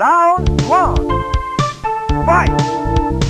Round 1. Fight!